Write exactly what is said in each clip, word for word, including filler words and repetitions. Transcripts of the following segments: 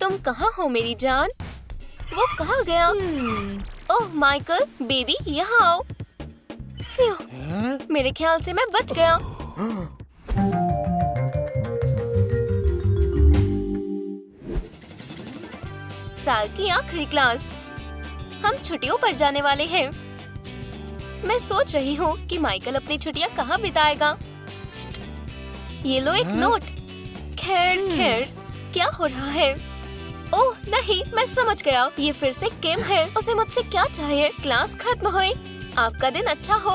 तुम कहाँ हो मेरी जान? वो कहाँ गया? ओह माइकल, बेबी यहाँ आओ। मेरे ख्याल से मैं बच गया। साल की आखिरी क्लास, हम छुट्टियों पर जाने वाले हैं। मैं सोच रही हूँ कि माइकल अपनी छुट्टियाँ कहाँ बिताएगा। ये लो एक नोट। खैर खैर, क्या हो रहा है? ओह नहीं, मैं समझ गया, ये फिर से किम है। उसे मुझसे क्या चाहिए? क्लास खत्म हुई, आपका दिन अच्छा हो।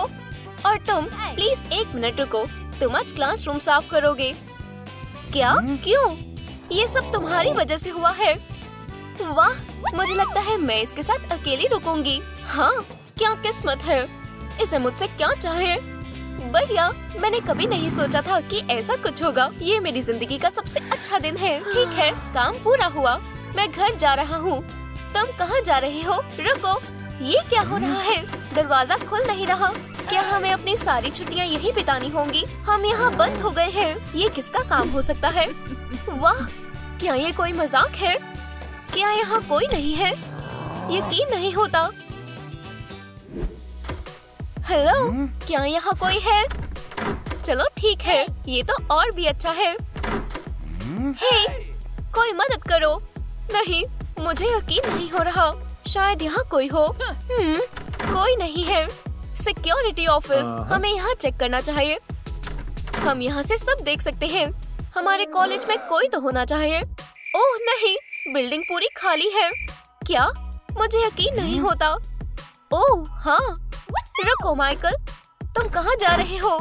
और तुम प्लीज एक मिनट रुको, तुम आज क्लासरूम साफ करोगे क्या? क्यों? ये सब तुम्हारी वजह से हुआ है। वाह, मुझे लगता है मैं इसके साथ अकेली रुकूंगी। हाँ, क्या किस्मत है, इसे मुझसे क्या चाहिए? बढ़िया, मैंने कभी नहीं सोचा था कि ऐसा कुछ होगा। ये मेरी जिंदगी का सबसे अच्छा दिन है। ठीक है, काम पूरा हुआ, मैं घर जा रहा हूँ। तुम कहाँ जा रहे हो? रुको, ये क्या हो रहा है? दरवाजा खुल नहीं रहा। क्या हमें अपनी सारी छुट्टियाँ यही बितानी होंगी? हम यहाँ बंद हो गए हैं। ये किसका काम हो सकता है? वाह, क्या ये कोई मजाक है? क्या यहाँ कोई नहीं है? यकीन नहीं होता। हेलो, क्या यहाँ कोई है? चलो ठीक है, ये तो और भी अच्छा है। हे, कोई मदद करो। नहीं, मुझे यकीन नहीं हो रहा, शायद यहाँ कोई हो। हम्म, कोई नहीं है। सिक्योरिटी ऑफिस, हमें यहाँ चेक करना चाहिए। हम यहाँ से सब देख सकते हैं। हमारे कॉलेज में कोई तो होना चाहिए। ओह नहीं, बिल्डिंग पूरी खाली है। क्या? मुझे यकीन नहीं होता। ओह हाँ, रुको माइकल, तुम कहाँ जा रहे हो?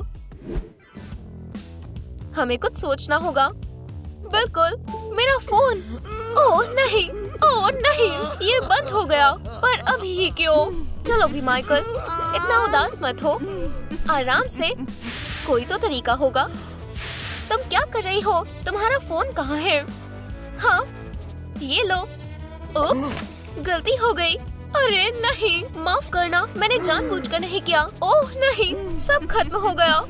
हमें कुछ सोचना होगा। बिल्कुल, मेरा फोन। ओह नहीं, ओह नहीं, ये बंद हो गया। पर अभी ही क्यों? चलो भी माइकल, इतना उदास मत हो, आराम से, कोई तो तरीका होगा। तुम क्या कर रही हो? तुम्हारा फोन कहाँ है? हाँ, ये लो। उप्स, गलती हो गई। अरे नहीं, माफ करना, मैंने जानबूझकर नहीं किया। ओह नहीं, सब खत्म हो गया।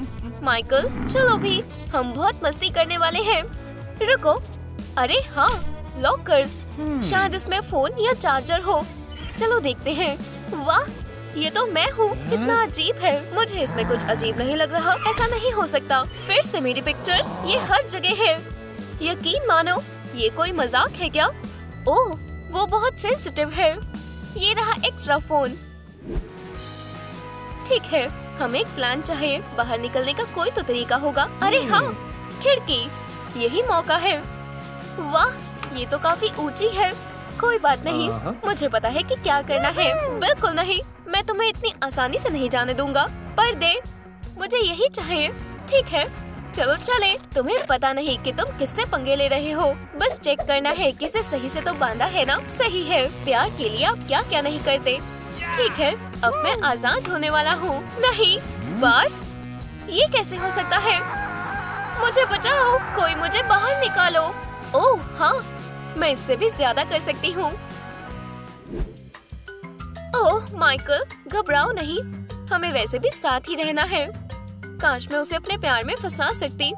माइकल चलो भी, हम बहुत मस्ती करने वाले हैं। रुको, अरे हाँ, लॉकर्स, शायद इसमें फोन या चार्जर हो। चलो देखते हैं। वाह, ये तो मैं हूँ। कितना अजीब है, मुझे इसमें कुछ अजीब नहीं लग रहा। ऐसा नहीं हो सकता। फिर से मेरी पिक्चर्स, ये हर जगह है। यकीन मानो, ये कोई मजाक है क्या? ओह, वो बहुत सेंसिटिव है। ये रहा एक्स्ट्रा फोन। ठीक है, हमें एक प्लान चाहिए। बाहर निकलने का कोई तो तरीका होगा। अरे हाँ, खिड़की, यही मौका है। वाह, ये तो काफी ऊंची है। कोई बात नहीं, मुझे पता है कि क्या करना है। बिल्कुल नहीं, मैं तुम्हें इतनी आसानी से नहीं जाने दूंगा। पर्दे, मुझे यही चाहिए। ठीक है, चलो चले। तुम्हें पता नहीं कि तुम किससे पंगे ले रहे हो। बस चेक करना है कि इसे सही से तो बांधा है ना। सही है, प्यार के लिए आप क्या क्या नहीं करते। ठीक है, अब मैं आजाद होने वाला हूँ। नहीं, बार्स, ये कैसे हो सकता है? मुझे बचाओ, कोई मुझे बाहर निकालो। ओह हाँ, मैं इससे भी ज्यादा कर सकती हूँ। ओह माइकल, घबराओ नहीं, हमें वैसे भी साथ ही रहना है। काश मैं उसे अपने प्यार में फंसा सकती।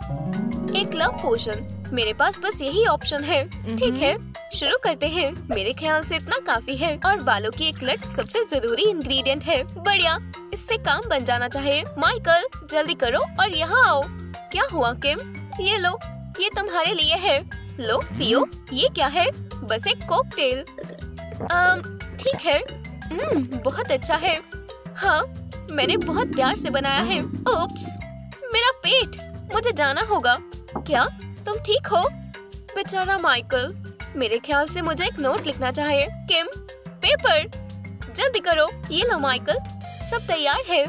एक लव पोशन, मेरे पास बस यही ऑप्शन है। ठीक है, शुरू करते हैं। मेरे ख्याल से इतना काफी है। और बालों की एक लट सबसे जरूरी इंग्रेडिएंट है। बढ़िया, इससे काम बन जाना चाहिए। माइकल जल्दी करो और यहाँ आओ। क्या हुआ किम? ये लो, ये तुम्हारे लिए है। लो पियो। ये क्या है? बस एक कॉकटेल। ठीक है, बहुत अच्छा है। हाँ, मैंने बहुत प्यार से बनाया है। ओप्स, मेरा पेट, मुझे जाना होगा। क्या तुम ठीक हो? बेचारा माइकल, मेरे ख्याल से मुझे एक नोट लिखना चाहिए। किम, पेपर, जल्दी करो। ये लो माइकल, सब तैयार है।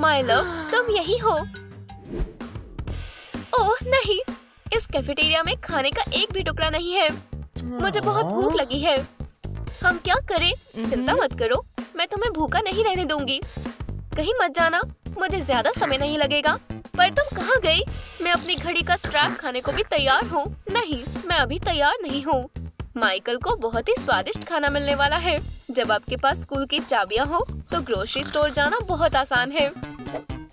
माय लव, तुम यही हो। ओह नहीं, इस कैफेटेरिया में खाने का एक भी टुकड़ा नहीं है। मुझे बहुत भूख लगी है। हम क्या करें? चिंता मत करो, मैं तुम्हें भूखा नहीं रहने दूंगी। कहीं मत जाना, मुझे ज्यादा समय नहीं लगेगा। पर तुम कहाँ गई? मैं अपनी घड़ी का स्ट्रैप खाने को भी तैयार हूँ। नहीं, मैं अभी तैयार नहीं हूँ। माइकल को बहुत ही स्वादिष्ट खाना मिलने वाला है। जब आपके पास स्कूल की चाबियाँ हो तो ग्रोसरी स्टोर जाना बहुत आसान है।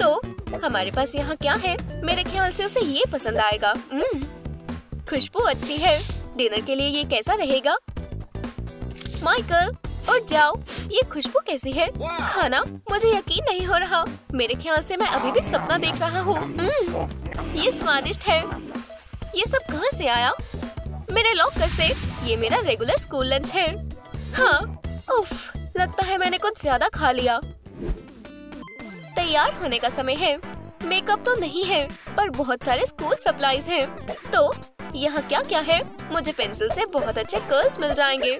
तो हमारे पास यहाँ क्या है? मेरे ख्याल से उसे ये पसंद आएगा। खुशबू अच्छी है। डिनर के लिए ये कैसा रहेगा? माइकल, और जाओ, ये खुशबू कैसी है? खाना? मुझे यकीन नहीं हो रहा। मेरे ख्याल से मैं अभी भी सपना देख रहा हूँ। ये स्वादिष्ट है। ये सब कहाँ से आया? मेरे लॉकर से। ये मेरा रेगुलर स्कूल लंच है। हाँ, उफ, लगता है मैंने कुछ ज्यादा खा लिया। तैयार होने का समय है। मेकअप तो नहीं है, पर बहुत सारे स्कूल सप्लाईज हैं। तो यहाँ क्या क्या है? मुझे पेंसिल से बहुत अच्छे कर्ल्स मिल जाएंगे।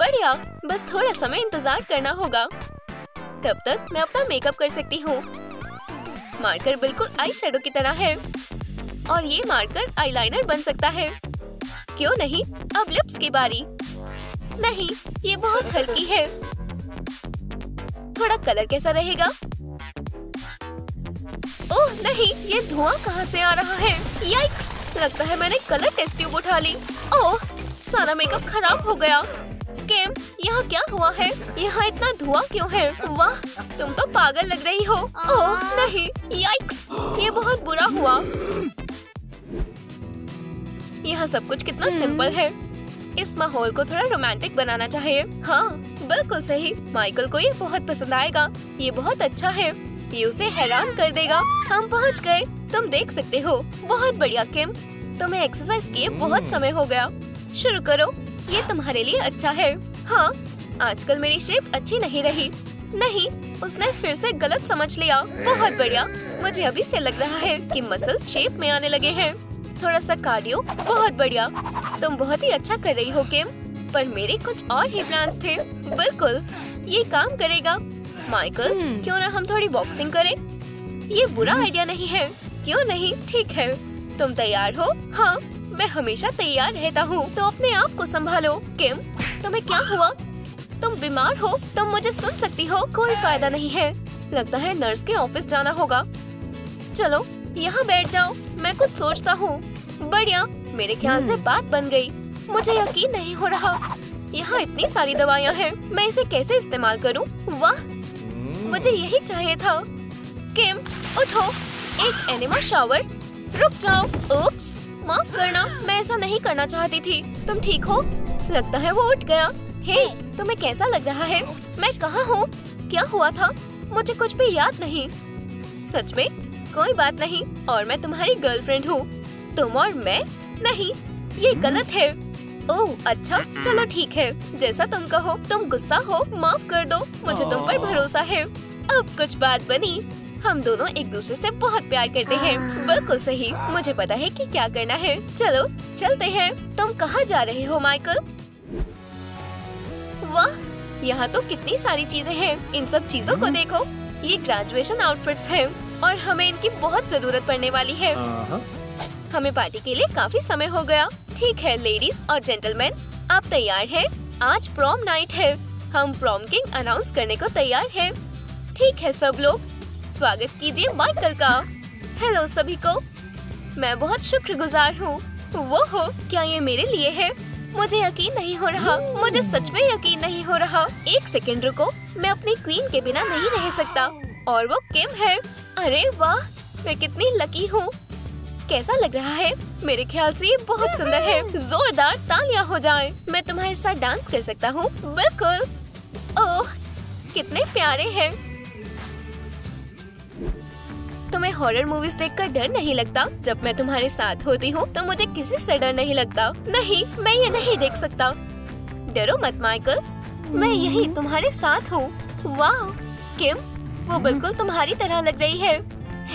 बढ़िया, बस थोड़ा समय इंतजार करना होगा। तब तक मैं अपना मेकअप कर सकती हूँ। मार्कर बिल्कुल आई शेडो की तरह है, और ये मार्कर आईलाइनर बन सकता है। क्यों नहीं? अब लिप्स की बारी। नहीं, ये बहुत हल्की है। थोड़ा कलर कैसा रहेगा? ओह नहीं, ये धुआं कहाँ से आ रहा है? याइक्स, लगता है मैंने कलर टेस्ट ट्यूब उठा ली। ओह, सारा मेकअप खराब हो गया। केम, यहाँ क्या हुआ है? यहाँ इतना धुआं क्यों है? वाह, तुम तो पागल लग रही हो। ओह नहीं, याइक्स, ये बहुत बुरा हुआ। यहाँ सब कुछ कितना सिंपल है। इस माहौल को थोड़ा रोमांटिक बनाना चाहिए। हाँ, बिल्कुल सही। माइकल को ये बहुत पसंद आएगा। ये बहुत अच्छा है। ये उसे हैरान कर देगा। हम पहुँच गए, तुम देख सकते हो। बहुत बढ़िया किम, तुम्हें एक्सरसाइज किए बहुत समय हो गया। शुरू करो, ये तुम्हारे लिए अच्छा है। हाँ, आजकल मेरी शेप अच्छी नहीं रही। नहीं, उसने फिर से गलत समझ लिया। बहुत बढ़िया, मुझे अभी से लग रहा है कि मसल्स शेप में आने लगे हैं। थोड़ा सा कार्डियो, बहुत बढ़िया। तुम बहुत ही अच्छा कर रही हो किम, पर मेरे कुछ और ही प्लान्स थे। बिल्कुल, ये काम करेगा। माइकल, क्यों ना हम थोड़ी बॉक्सिंग करें? ये बुरा आइडिया नहीं है। क्यों नहीं? ठीक है, तुम तैयार हो? हाँ, मैं हमेशा तैयार रहता हूँ। तो अपने आप को संभालो। किम, तुम्हें क्या हुआ? तुम बीमार हो? तुम मुझे सुन सकती हो? कोई फायदा नहीं है। लगता है नर्स के ऑफिस जाना होगा। चलो, यहाँ बैठ जाओ, मैं कुछ सोचता हूँ। बढ़िया, मेरे ख्याल से बात बन गई। मुझे यकीन नहीं हो रहा। यहाँ इतनी सारी दवाइयाँ हैं, मैं इसे कैसे इस्तेमाल करूँ? वाह, मुझे यही चाहिए था। किम, उठो, एक एनिमल शावर। रुक जाओ, उप्स, माफ करना, मैं ऐसा नहीं करना चाहती थी। तुम ठीक हो? लगता है वो उठ गया। हे, तुम्हें कैसा लग रहा है? मैं कहाँ हूँ? क्या हुआ था? मुझे कुछ भी याद नहीं। सच में? कोई बात नहीं। और मैं तुम्हारी गर्लफ्रेंड हूँ। तुम और मैं? नहीं, ये गलत है। ओह अच्छा, चलो ठीक है, जैसा तुम कहो। तुम गुस्सा हो? माफ कर दो, मुझे तुम पर भरोसा है। अब कुछ बात बनी। हम दोनों एक दूसरे से बहुत प्यार करते हैं। बिल्कुल सही, मुझे पता है कि क्या करना है। चलो चलते हैं। तुम कहाँ जा रहे हो माइकल? वाह, यहाँ तो कितनी सारी चीजें हैं। इन सब चीजों को देखो। ये ग्रेजुएशन आउटफिट्स हैं, और हमें इनकी बहुत जरूरत पड़ने वाली है। हमें पार्टी के लिए काफी समय हो गया। ठीक है लेडीज और जेंटलमैन, आप तैयार हैं? आज प्रॉम नाइट है। हम प्रॉम किंग अनाउंस करने को तैयार है। ठीक है सब लोग, स्वागत कीजिए माइकल का। हेलो सभी को, मैं बहुत शुक्रगुजार हूँ। वो हो, क्या ये मेरे लिए है? मुझे यकीन नहीं हो रहा। मुझे सच में यकीन नहीं हो रहा। एक सेकंड रुको, मैं अपनी क्वीन के बिना नहीं रह सकता। और वो किम है। अरे वाह, मैं कितनी लकी हूँ। कैसा लग रहा है? मेरे ख्याल से ये बहुत सुंदर है। जोरदार तालियां हो जाएं। मैं तुम्हारे साथ डांस कर सकता हूँ? बिल्कुल। ओह, कितने प्यारे हैं। तुम्हें हॉरर मूवीज देखकर डर नहीं लगता? जब मैं तुम्हारे साथ होती हूँ तो मुझे किसी से डर नहीं लगता। नहीं, मैं ये नहीं देख सकता। डरो मत माइकल, मैं यही तुम्हारे साथ हूँ। वाह किम, वो बिल्कुल तुम्हारी तरह लग रही है,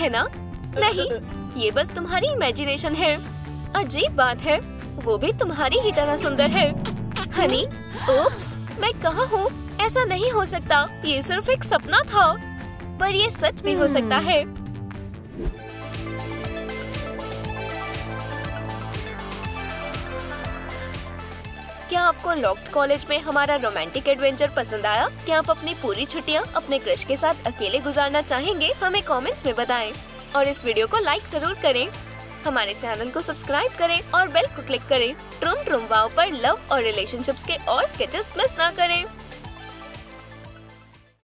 है ना? नहीं, ये बस तुम्हारी इमेजिनेशन है। अजीब बात है, वो भी तुम्हारी ही तरह सुंदर है। हनी, ओप्स, मैं कहाँ हूँ? ऐसा नहीं हो सकता, ये सिर्फ एक सपना था। पर ये सच भी हो सकता है। क्या आपको लॉक्ड कॉलेज में हमारा रोमांटिक एडवेंचर पसंद आया? क्या आप अपनी पूरी छुट्टियां अपने क्रश के साथ अकेले गुजारना चाहेंगे? हमें कमेंट्स में बताएं, और इस वीडियो को लाइक जरूर करें। हमारे चैनल को सब्सक्राइब करें और बेल को क्लिक करें। ट्रूम ट्रूम वाव पर लव और रिलेशनशिप्स के और स्केचेस मिस ना करें।